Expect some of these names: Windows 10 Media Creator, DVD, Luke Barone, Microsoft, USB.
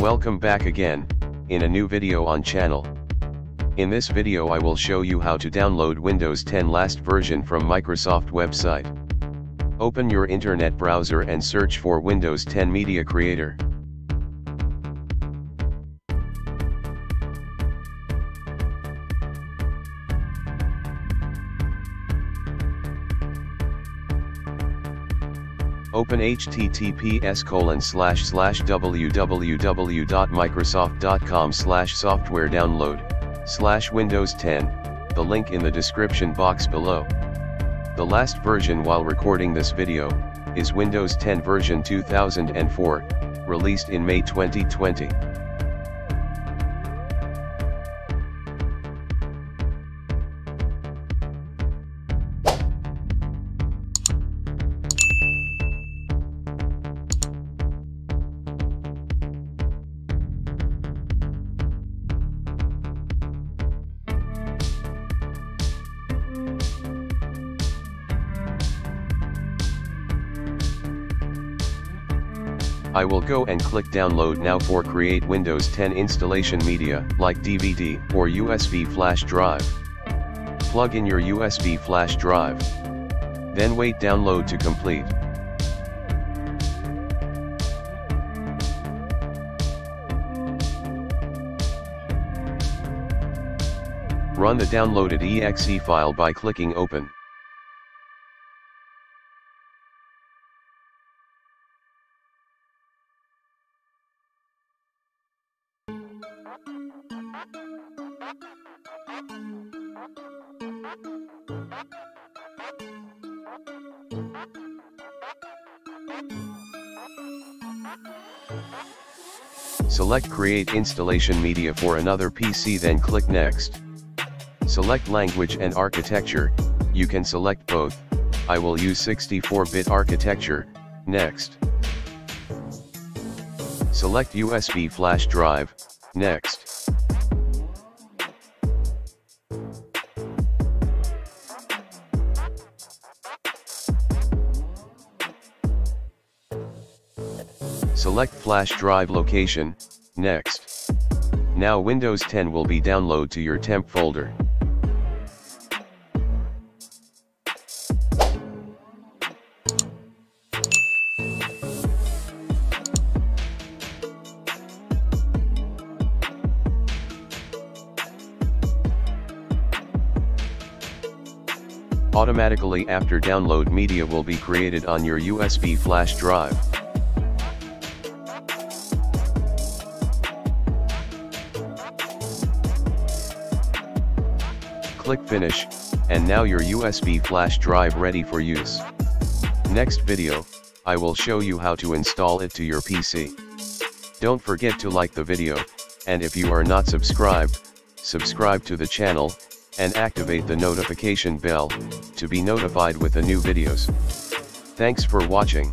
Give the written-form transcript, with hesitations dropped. Welcome back again, in a new video on channel. In this video I will show you how to download Windows 10 last version from Microsoft website. Open your internet browser and search for Windows 10 Media Creator. Open https://www.microsoft.com/software-download/Windows 10, the link in the description box below. The last version while recording this video, is Windows 10 version 2004, released in May 2020. I will go and click download now for create Windows 10 installation media, like DVD or USB flash drive. Plug in your USB flash drive. Then wait download to complete. Run the downloaded exe file by clicking open. Select create installation media for another PC, then click next. Select language and architecture, you can select both. I will use 64-bit architecture, next. Select USB flash drive, next. Select flash drive location, next. Now Windows 10 will be downloaded to your temp folder. Automatically after download, media will be created on your USB flash drive. Click finish, and now your USB flash drive ready for use. Next video, I will show you how to install it to your PC. Don't forget to like the video, and if you are not subscribed, subscribe to the channel, and activate the notification bell, to be notified with the new videos. Thanks for watching.